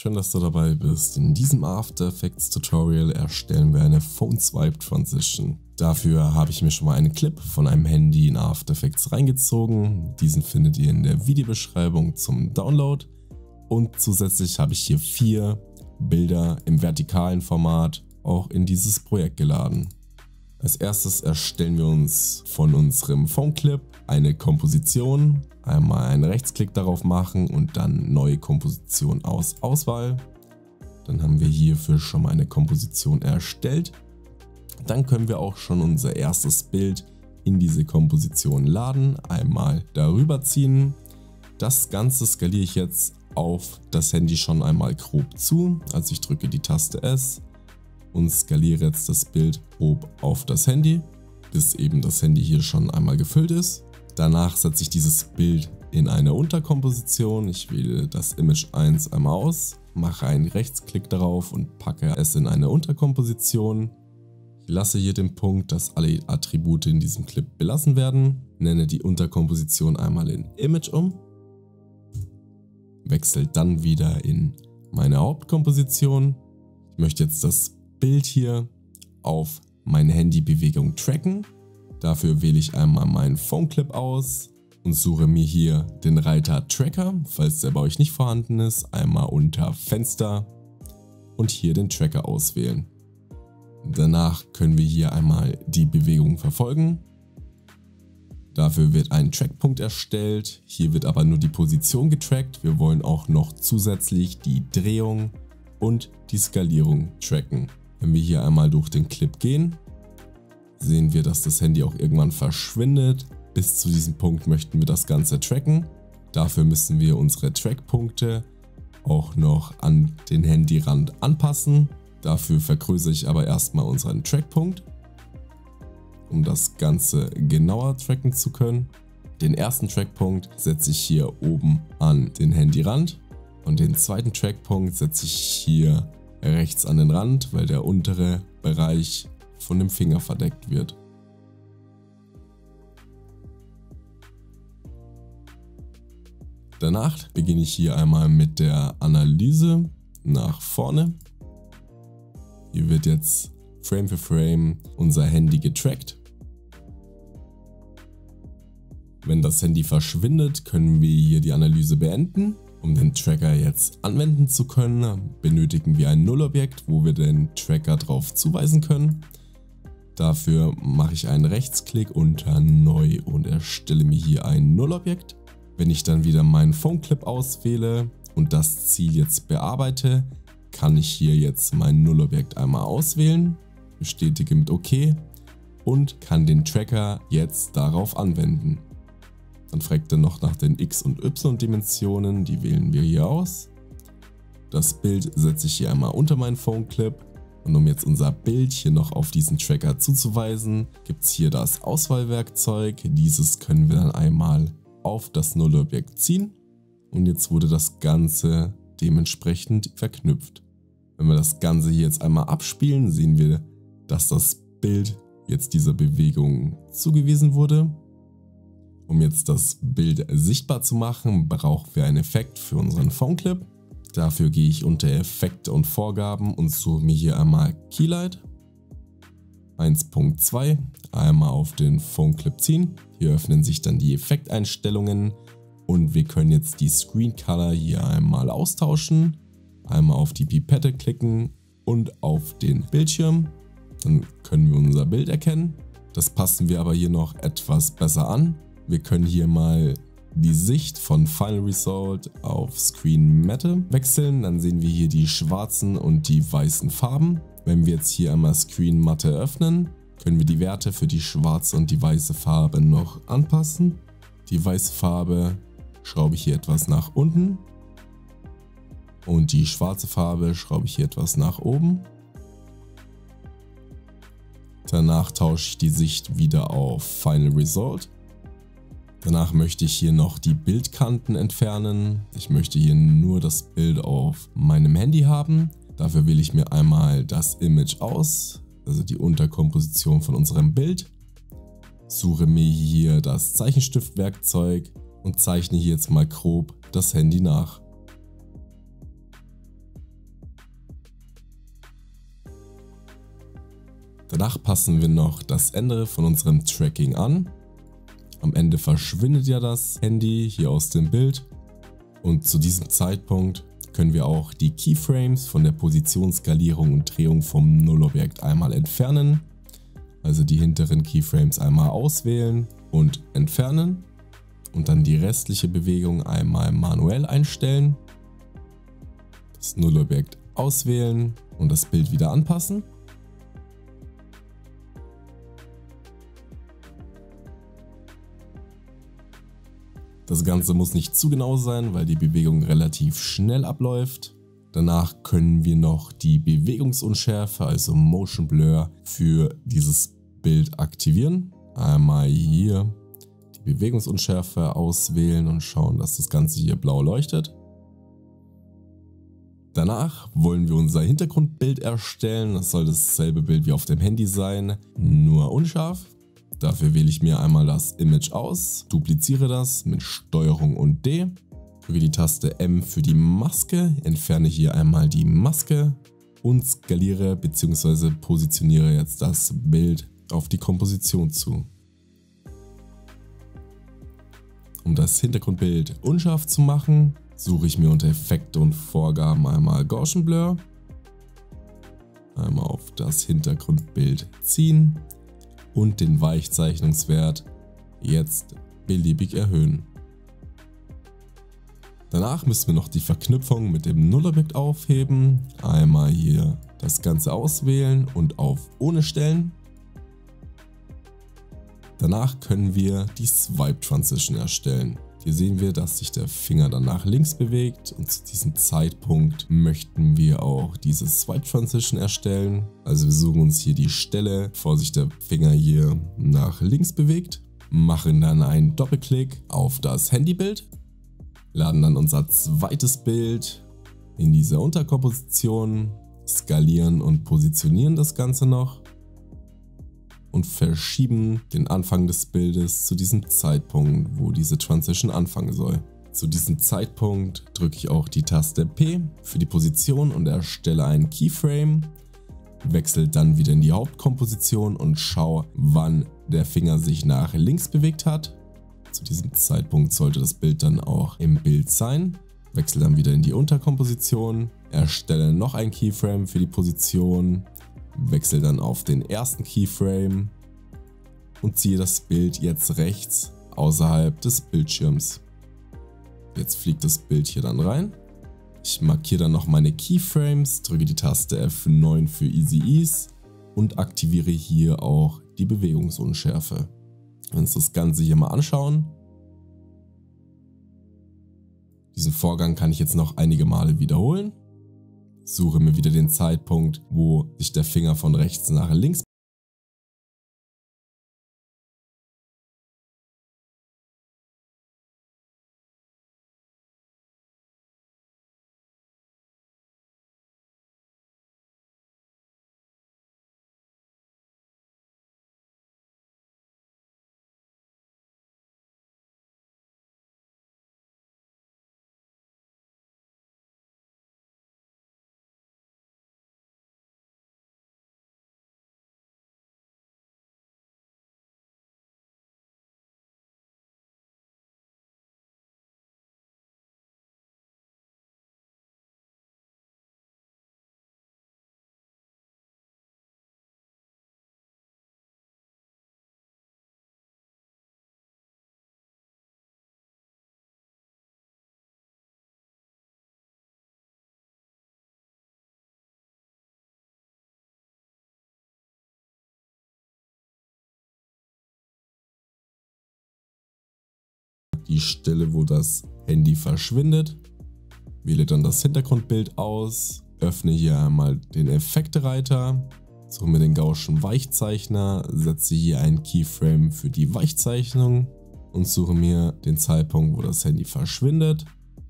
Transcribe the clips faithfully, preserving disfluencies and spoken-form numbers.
schön, dass du dabei bist. In diesem After Effects Tutorial erstellen wir eine Phone Swipe Transition. Dafür habe ich mir schon mal einen Clip von einem Handy in After Effects reingezogen. Diesen findet ihr in der Videobeschreibung zum Download. Und zusätzlich habe ich hier vier Bilder im vertikalen Format auch in dieses Projekt geladen. Als erstes erstellen wir uns von unserem Phone Clip eine Komposition. Einmal einen Rechtsklick darauf machen und dann neue Komposition aus Auswahl. Dann haben wir hierfür schon mal eine Komposition erstellt. Dann können wir auch schon unser erstes Bild in diese Komposition laden. Einmal darüber ziehen. Das Ganze skaliere ich jetzt auf das Handy schon einmal grob zu. Also ich drücke die Taste S und skaliere jetzt das Bild grob auf das Handy, bis eben das Handy hier schon einmal gefüllt ist. Danach setze ich dieses Bild in eine Unterkomposition. Ich wähle das Image eins einmal aus, mache einen Rechtsklick darauf und packe es in eine Unterkomposition. Ich lasse hier den Punkt, dass alle Attribute in diesem Clip belassen werden. Nenne die Unterkomposition einmal in Image um. Wechsle dann wieder in meine Hauptkomposition. Ich möchte jetzt das Bild hier auf meine Handybewegung tracken. Dafür wähle ich einmal meinen Phone Clip aus und suche mir hier den Reiter Tracker, falls der bei euch nicht vorhanden ist, einmal unter Fenster und hier den Tracker auswählen. Danach können wir hier einmal die Bewegung verfolgen. Dafür wird ein Trackpunkt erstellt, hier wird aber nur die Position getrackt. Wir wollen auch noch zusätzlich die Drehung und die Skalierung tracken. Wenn wir hier einmal durch den Clip gehen, sehen wir, dass das Handy auch irgendwann verschwindet. Bis zu diesem Punkt möchten wir das Ganze tracken. Dafür müssen wir unsere Trackpunkte auch noch an den Handyrand anpassen. Dafür vergrößere ich aber erstmal unseren Trackpunkt, um das Ganze genauer tracken zu können. Den ersten Trackpunkt setze ich hier oben an den Handyrand und den zweiten Trackpunkt setze ich hier rechts an den Rand, weil der untere Bereich von dem Finger verdeckt wird. Danach beginne ich hier einmal mit der Analyse nach vorne. Hier wird jetzt Frame für Frame unser Handy getrackt. Wenn das Handy verschwindet, können wir hier die Analyse beenden. Um den Tracker jetzt anwenden zu können, benötigen wir ein Nullobjekt, wo wir den Tracker drauf zuweisen können. Dafür mache ich einen Rechtsklick unter Neu und erstelle mir hier ein Nullobjekt. Wenn ich dann wieder meinen Phone Clip auswähle und das Ziel jetzt bearbeite, kann ich hier jetzt mein Nullobjekt einmal auswählen, bestätige mit OK und kann den Tracker jetzt darauf anwenden. Dann fragt er noch nach den X- und Y-Dimensionen, die wählen wir hier aus. Das Bild setze ich hier einmal unter meinen Phone Clip. Und um jetzt unser Bild hier noch auf diesen Tracker zuzuweisen, gibt es hier das Auswahlwerkzeug. Dieses können wir dann einmal auf das Nullobjekt ziehen. Und jetzt wurde das Ganze dementsprechend verknüpft. Wenn wir das Ganze hier jetzt einmal abspielen, sehen wir, dass das Bild jetzt dieser Bewegung zugewiesen wurde. Um jetzt das Bild sichtbar zu machen, brauchen wir einen Effekt für unseren Phone Clip. Dafür gehe ich unter Effekte und Vorgaben und suche mir hier einmal Keylight eins Punkt zwei, einmal auf den Phone Clip ziehen. Hier öffnen sich dann die Effekteinstellungen und wir können jetzt die Screen Color hier einmal austauschen. Einmal auf die Pipette klicken und auf den Bildschirm. Dann können wir unser Bild erkennen. Das passen wir aber hier noch etwas besser an. Wir können hier mal die Sicht von Final Result auf Screen Matte wechseln, dann sehen wir hier die schwarzen und die weißen Farben. Wenn wir jetzt hier einmal Screen Matte öffnen, können wir die Werte für die schwarze und die weiße Farbe noch anpassen. Die weiße Farbe schraube ich hier etwas nach unten und die schwarze Farbe schraube ich hier etwas nach oben. Danach tausche ich die Sicht wieder auf Final Result. Danach möchte ich hier noch die Bildkanten entfernen. Ich möchte hier nur das Bild auf meinem Handy haben. Dafür wähle ich mir einmal das Image aus, also die Unterkomposition von unserem Bild. Suche mir hier das Zeichenstiftwerkzeug und zeichne hier jetzt mal grob das Handy nach. Danach passen wir noch das Ende von unserem Tracking an. Am Ende verschwindet ja das Handy hier aus dem Bild. Und zu diesem Zeitpunkt können wir auch die Keyframes von der Positionsskalierung und Drehung vom Nullobjekt einmal entfernen. Also die hinteren Keyframes einmal auswählen und entfernen. Und dann die restliche Bewegung einmal manuell einstellen. Das Nullobjekt auswählen und das Bild wieder anpassen. Das Ganze muss nicht zu genau sein, weil die Bewegung relativ schnell abläuft. Danach können wir noch die Bewegungsunschärfe, also Motion Blur, für dieses Bild aktivieren. Einmal hier die Bewegungsunschärfe auswählen und schauen, dass das Ganze hier blau leuchtet. Danach wollen wir unser Hintergrundbild erstellen. Das soll dasselbe Bild wie auf dem Handy sein, nur unscharf. Dafür wähle ich mir einmal das Image aus, dupliziere das mit Steuerung und D, drücke die Taste M für die Maske, entferne hier einmal die Maske und skaliere bzw. positioniere jetzt das Bild auf die Komposition zu. Um das Hintergrundbild unscharf zu machen, suche ich mir unter Effekte und Vorgaben einmal Gaussian Blur, einmal auf das Hintergrundbild ziehen und den Weichzeichnungswert jetzt beliebig erhöhen. Danach müssen wir noch die Verknüpfung mit dem Nullobjekt aufheben. Einmal hier das Ganze auswählen und auf Ohne stellen. Danach können wir die Swipe Transition erstellen. Hier sehen wir, dass sich der Finger dann nach links bewegt und zu diesem Zeitpunkt möchten wir auch diese Swipe Transition erstellen. Also wir suchen uns hier die Stelle, bevor sich der Finger hier nach links bewegt, machen dann einen Doppelklick auf das Handybild, laden dann unser zweites Bild in dieser Unterkomposition, skalieren und positionieren das Ganze noch und verschieben den Anfang des Bildes zu diesem Zeitpunkt, wo diese Transition anfangen soll. Zu diesem Zeitpunkt drücke ich auch die Taste P für die Position und erstelle einen Keyframe, wechsle dann wieder in die Hauptkomposition und schaue, wann der Finger sich nach links bewegt hat. Zu diesem Zeitpunkt sollte das Bild dann auch im Bild sein. Wechsle dann wieder in die Unterkomposition, erstelle noch ein Keyframe für die Position, wechsle dann auf den ersten Keyframe und ziehe das Bild jetzt rechts außerhalb des Bildschirms. Jetzt fliegt das Bild hier dann rein. Ich markiere dann noch meine Keyframes, drücke die Taste F neun für Easy Ease und aktiviere hier auch die Bewegungsunschärfe. Wenn wir uns das Ganze hier mal anschauen. Diesen Vorgang kann ich jetzt noch einige Male wiederholen. Suche mir wieder den Zeitpunkt, wo sich der Finger von rechts nach links bewegt. Die Stelle, wo das Handy verschwindet, wähle dann das Hintergrundbild aus, öffne hier einmal den Effekte-Reiter, suche mir den Gaußschen Weichzeichner, setze hier einen Keyframe für die Weichzeichnung und suche mir den Zeitpunkt, wo das Handy verschwindet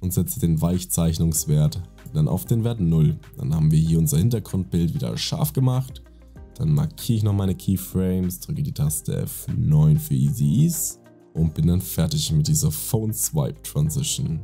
und setze den Weichzeichnungswert dann auf den Wert null. Dann haben wir hier unser Hintergrundbild wieder scharf gemacht, dann markiere ich noch meine Keyframes, drücke die Taste F neun für Easy Ease und bin dann fertig mit dieser Phone Swipe Transition.